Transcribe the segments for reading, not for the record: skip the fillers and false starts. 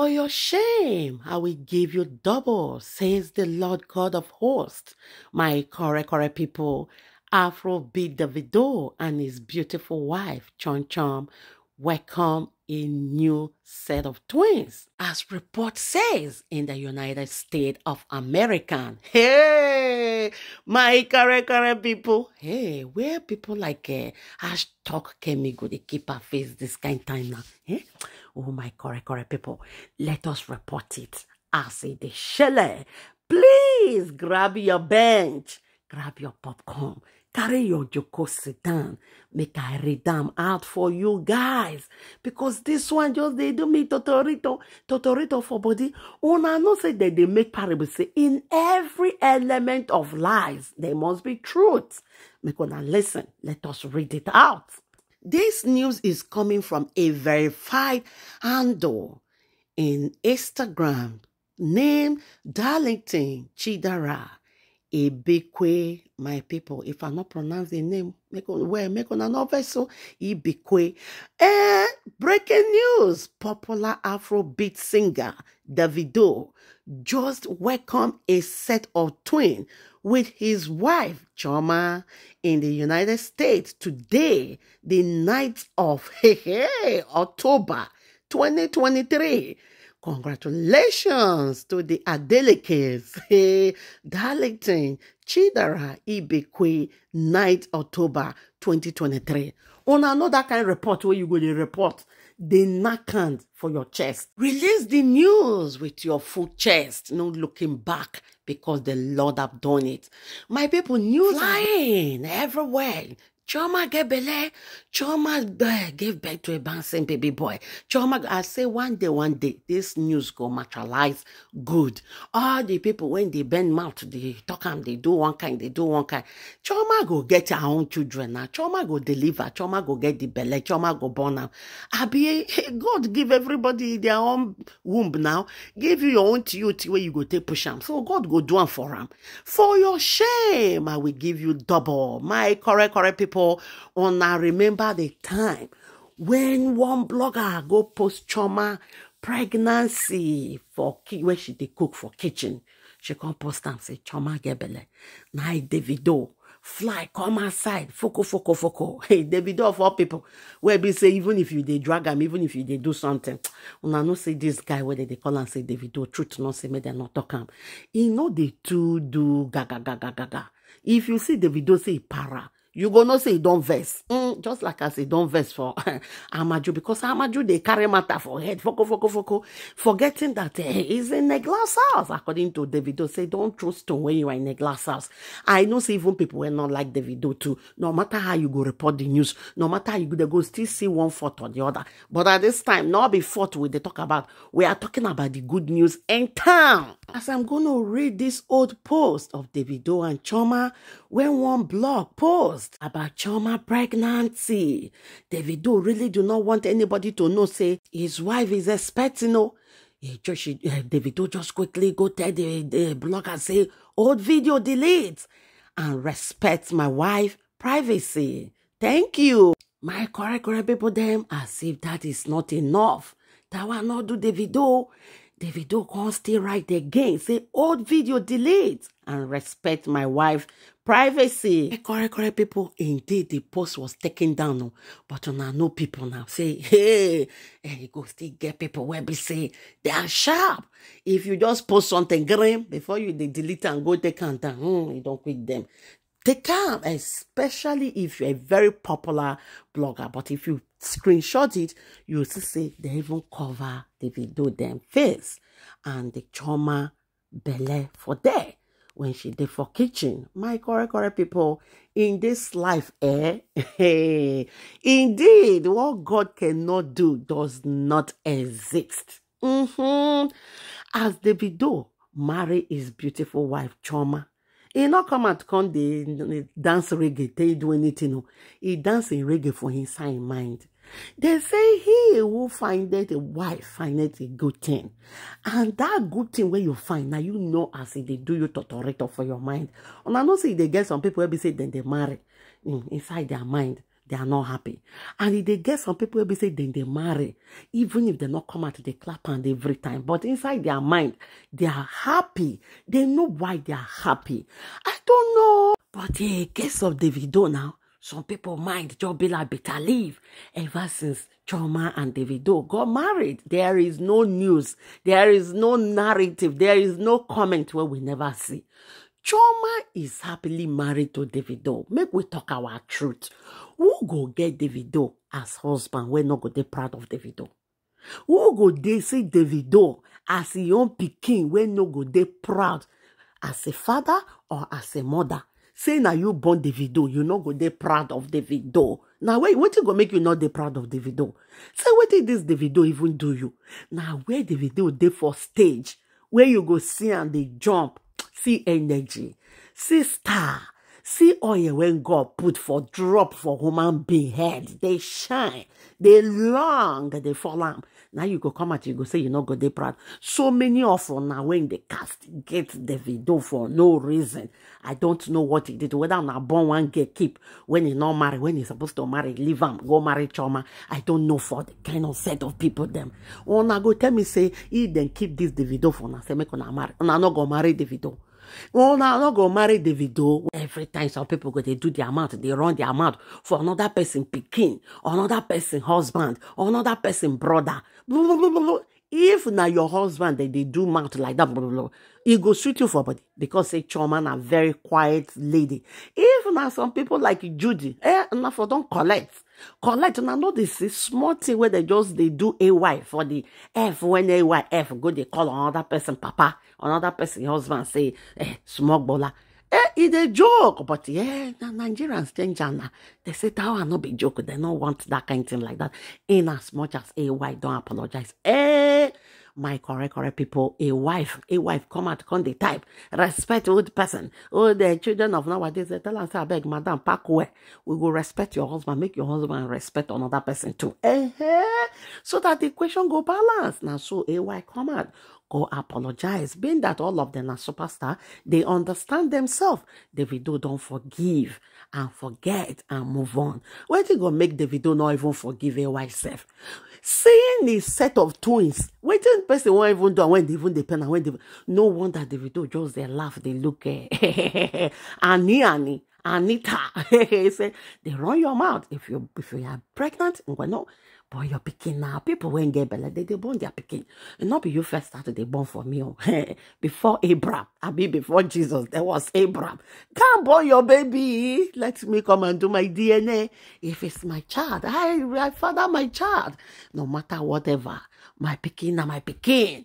For your shame, I will give you double, says the Lord God of hosts. My correct people, Afro B Davido and his beautiful wife, Chon Chon, welcome a new set of twins, as report says, in the United States of America. Hey, my correct people. Hey, where people like hashtag Kemi go, they keep her face this kind of time now. Hey? Oh, my correct people, let us report it as a shele. Please grab your bench, grab your popcorn, carry your joko, sit down, make I read them out for you guys. Because this one just they do me totorito for body. Una no say that they make parable say in every element of lies, there must be truth. Make una listen, let us read it out. This news is coming from a verified handle in Instagram named Darlington Chidara Ibekwe, my people. If I not pronounce the name, make on another vessel, Ibekwe. And breaking news, popular Afrobeat singer Davido just welcomed a set of twins with his wife Chioma in the United States today, the 9th of October 2023. Congratulations to the Adelekes, Darlington Chidara Ibekwe, 9th October 2023. On another kind of report where you go to report, the knackered for your chest. Release the news with your full chest, no looking back, because the Lord have done it. My people, news flying everywhere. Chioma get belle, Chioma gave birth to a bouncing baby boy. Chioma, I say one day, this news go materialize good. All the people, when they bend mouth, they talk and they do one kind. Chioma go get her own children now. Chioma go deliver, Chioma go get the belle, Chioma go born now. Abi, God give everybody their own womb now. Give you your own TUT where you go take push them. So God go do one for them. For your shame, I will give you double. My correct people, on I remember the time when one blogger go post Chioma pregnancy for where she did cook for kitchen. She come post and say Chioma get belle. Now Davido fly come outside, foko. Hey, Davido for people where be say even if you they drag him, even if you they do something, una no say this guy whether they call and say Davido truth not say me they not talk him. He know they two do gaga. If you see Davido say para, you go not say don't verse. Just like I say don't verse for Amaju, because Amaju they carry matter for head. Foko. Forgetting that he's in a glass house. According to Davido, say don't throw stone when you are in a glass house. I know say even people will not like Davido too. No matter how you go report the news, no matter how you go, they go still see one fault or the other. But at this time, not be fault with they talk about. We are talking about the good news in town. As I'm going to read this old post of Davido and Chioma, when one blog post about Chioma pregnancy, Davido really do not want anybody to know, say his wife is expecting. No, Davido just quickly go tell the blogger, say old video delete and respect my wife privacy. Thank you, my correct people. Them as if that is not enough, that one not do Davido. Davido can't still write again, say old video delete and respect my wife privacy. Correct people, indeed the post was taken down, but I know people now say, hey, and you go still get people where they say they are sharp. If you just post something grim before you they delete and go take and down, you don't quit them. They can, especially if you're a very popular blogger. But if you screenshot it, you'll still see they even cover the Davido them face and the Chioma belle for there when she did for kitchen. My correct people, in this life, indeed, what God cannot do does not exist. As the Davido marry his beautiful wife Chioma, he not come and come the dance reggae, they do anything. No. He dance in reggae for his own mind. They say he who findeth a wife findeth a good thing. And that good thing where you find, now you know as they do you tutorate for your mind. And I know say they get some people where they say then they marry inside their mind. they are not happy. And if they get some people will be saying then they marry, even if they not come out, they clap and every time. But inside their mind, they are happy. They know why they are happy. I don't know. But in case of Davido now, some people mind just be like better leave. Ever since Chioma and Davido got married, there is no news, there is no narrative, there is no comment where we never see. Chioma is happily married to Davido. Make we talk our truth. Who go get Davido as husband? We're not going to be proud of Davido. Who go they see Davido as a young pikin? We're not going to be proud as a father or as a mother. Say now you born Davido, you not go they proud of Davido. Now wait, what you go make you not they proud of Davido? Say what did this Davido even do you? Now where Davido they for stage, where you go see and they jump. See energy, see star, see oil when God put for drop for human being head. They shine, they long, they fall on. Now you go come at you go say you're not go they proud. So many of them now when they castigate Davido for no reason. I don't know what he did. Whether na born one get keep when he not marry, when he's supposed to marry, leave him, go marry Chioma. I don't know for the kind of set of people them. Una go tell me say he then keep this Davido for now. Say make una marry. Una not go marry Davido. Oh, now I'm not going to marry Davido. Every time some people go, they do their mouth, they run their mouth for another person picking, another person husband, another person brother. Blah, blah, blah, blah. If now your husband, they do mouth like that, blah, blah, blah, it go shoot you for body because say Chioma a very quiet lady. If now some people like Judy, now for don't collect. Collect, and I know this is small thing where they just they do AY for the F when AYF go, they call another person papa, another person husband, say, smoke baller. It's a joke, but yeah, Nigerians change and they say that will not be joke. They don't want that kind of thing like that. In as much as AY, don't apologize. My correct people, a wife, come out, come the type, respect old person. Oh, the children of nowadays, they tell us, I beg, madam, pack away. We will respect your husband, make your husband respect another person too. So that the equation go balance. Now, so a wife, come out, go apologize. Being that all of them are superstar, they understand themselves. Davido don't forgive and forget and move on. Where they go make Davido not even forgive a wife self? Seeing the set of twins, waiting person won't even do when they even depend on when they no wonder Davido just they laugh, they look Annie. Anita, he said, they run your mouth. If you are pregnant, well, no, boy, you're picking now. People when get belly, they born their picking. And not be you first started they born for me. Before Abraham, I mean before Jesus, there was Abraham. Come born your baby. Let me come and do my DNA. If it's my child, I father my child. No matter whatever. My picking and my picking.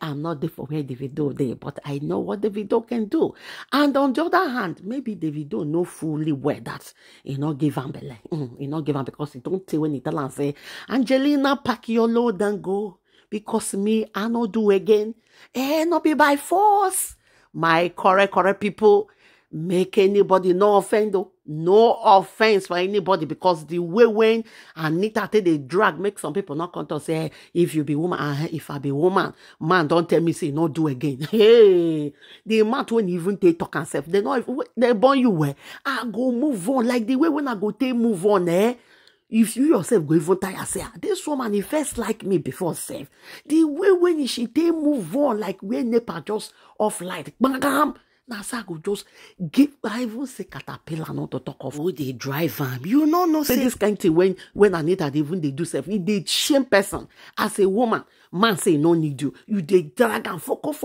I'm not there for where Davido there, but I know what Davido can do. And on the other hand, maybe Davido know fully well that he not give him belly. He not give him because he don't say when he tell and say, Angelina, pack your load and go. Because me, I no do again. Not be by force. My correct people, make anybody no offend though. No offense for anybody because the way when Anita take the drag make some people not come to say if you be woman if I be woman man don't tell me say no do again. Hey, the man won't even take talk and self. They know if they born you where I go move on like the way when I go take move on If you yourself go even tire say this woman is first like me before self. The way when she take move on like when NEPA just off light. Bam. Now, I go just give. I even say caterpillar not to talk of who they drive them. You know, no say this kind of thing when Anita even they do self. They shame person as a woman. Man say no need you. You they drag and focus.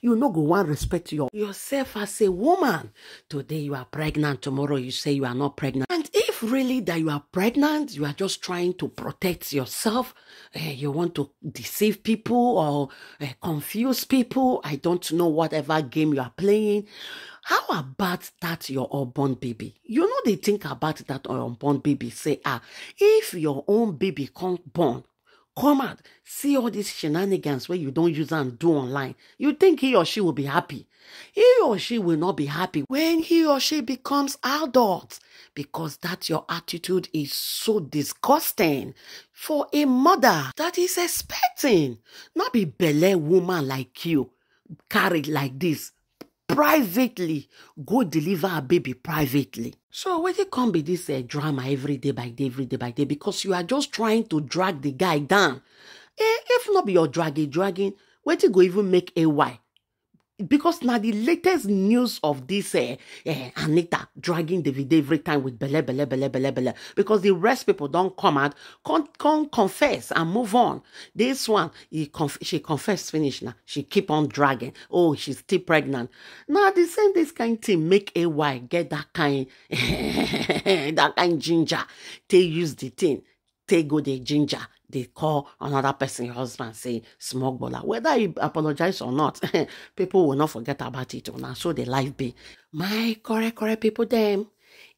You no go want respect yourself as a woman. Today you are pregnant. Tomorrow you say you are not pregnant. And if really that you are pregnant, you are just trying to protect yourself. You want to deceive people or confuse people. I don't know whatever game you are playing. How about that your unborn baby? You know they think about that unborn baby. Say if your own baby can't born, come out, see all these shenanigans where you don't use and do online. You think he or she will be happy. He or she will not be happy when he or she becomes adult because that your attitude is so disgusting for a mother that is expecting. Not be belly woman like you, carried like this. privately go deliver a baby privately. So when it come be this drama every day by day, because you are just trying to drag the guy down. If not be your dragging, when it go even make a why? Because now the latest news of this Anita dragging Davido every time with bele. Because the rest people don't come out, can't confess and move on. This one, she confessed finish now. She keep on dragging. Oh, she's still pregnant. Now the same this kind of thing make AY get that kind that kind ginger. They use the thing. They go the ginger. They call another person, your husband, say, smoke bola. Whether you apologize or not, people will not forget about it. Now, so the life be. My correct people, them.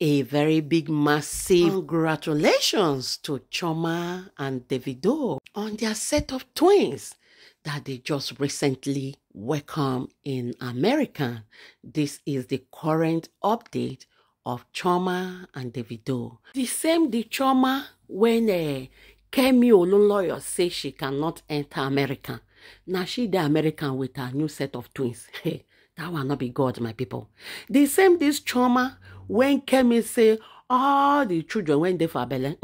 A very big, massive congratulations to Chioma and Davido on their set of twins that they just recently welcomed in America. This is the current update of Chioma and Davido. The same, the Chioma, when Kemi Olunloyo says she cannot enter America. Now she the American with her new set of twins. Hey, that will not be God, my people. The same this Chioma, when Kemi say, oh, the children when they for belly.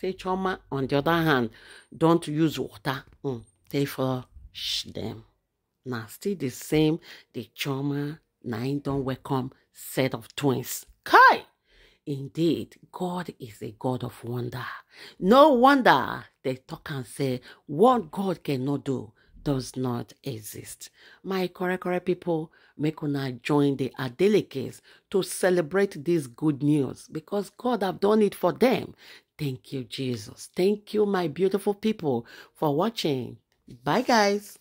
Say Chioma, on the other hand, don't use water. They for them. Now still the same, the Chioma, now don't welcome set of twins. Kai! Indeed, God is a God of wonder. No wonder they talk and say, what God cannot do does not exist. My correct people, make una join the Adelekes to celebrate this good news because God have done it for them. Thank you, Jesus. Thank you, my beautiful people, for watching. Bye, guys.